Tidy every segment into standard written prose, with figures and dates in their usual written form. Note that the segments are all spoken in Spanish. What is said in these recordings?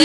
Yeah,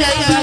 yeah, yeah.